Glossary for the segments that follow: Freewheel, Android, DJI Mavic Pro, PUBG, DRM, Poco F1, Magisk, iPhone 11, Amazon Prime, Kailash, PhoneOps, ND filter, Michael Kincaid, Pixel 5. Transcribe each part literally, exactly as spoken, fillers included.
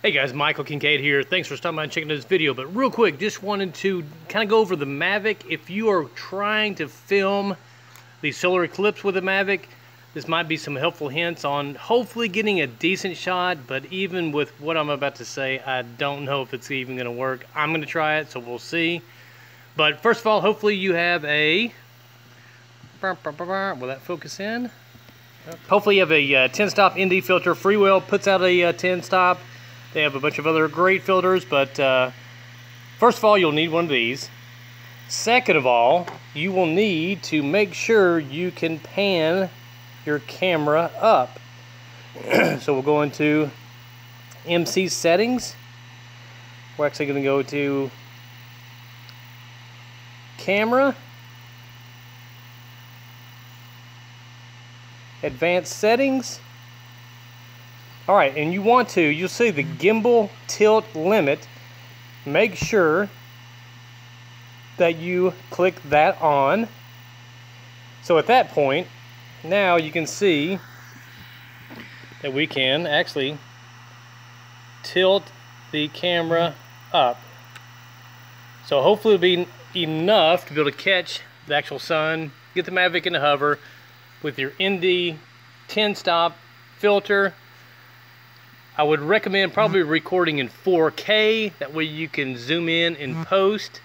Hey guys, Michael Kincaid here. Thanks for stopping by and checking out this video. But real quick, just wanted to kind of go over the Mavic. If you are trying to film the solar eclipse with a Mavic, this might be some helpful hints on hopefully getting a decent shot. But even with what I'm about to say, I don't know if it's even going to work. I'm going to try it, so we'll see. But first of all, hopefully you have a... Will that focus in? Hopefully you have a ten stop uh, N D filter. Freewheel puts out a ten stop. They have a bunch of other great filters, but uh, first of all, you'll need one of these. Second of all, you will need to make sure you can pan your camera up. So we'll go into M C settings. We're actually going to go to camera, advanced settings. All right, and you want to, you'll see the gimbal tilt limit. Make sure that you click that on. So at that point, now you can see that we can actually tilt the camera up. So hopefully it'll be enough to be able to catch the actual sun, get the Mavic in the hover with your N D ten stop filter. I would recommend probably recording in four K. That way you can zoom in and post.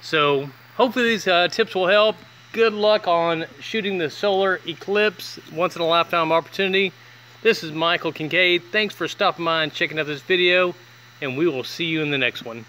So hopefully these uh, tips will help. Good luck on shooting the solar eclipse. Once in a lifetime opportunity. This is Michael Kincaid. Thanks for stopping by and checking out this video. And we will see you in the next one.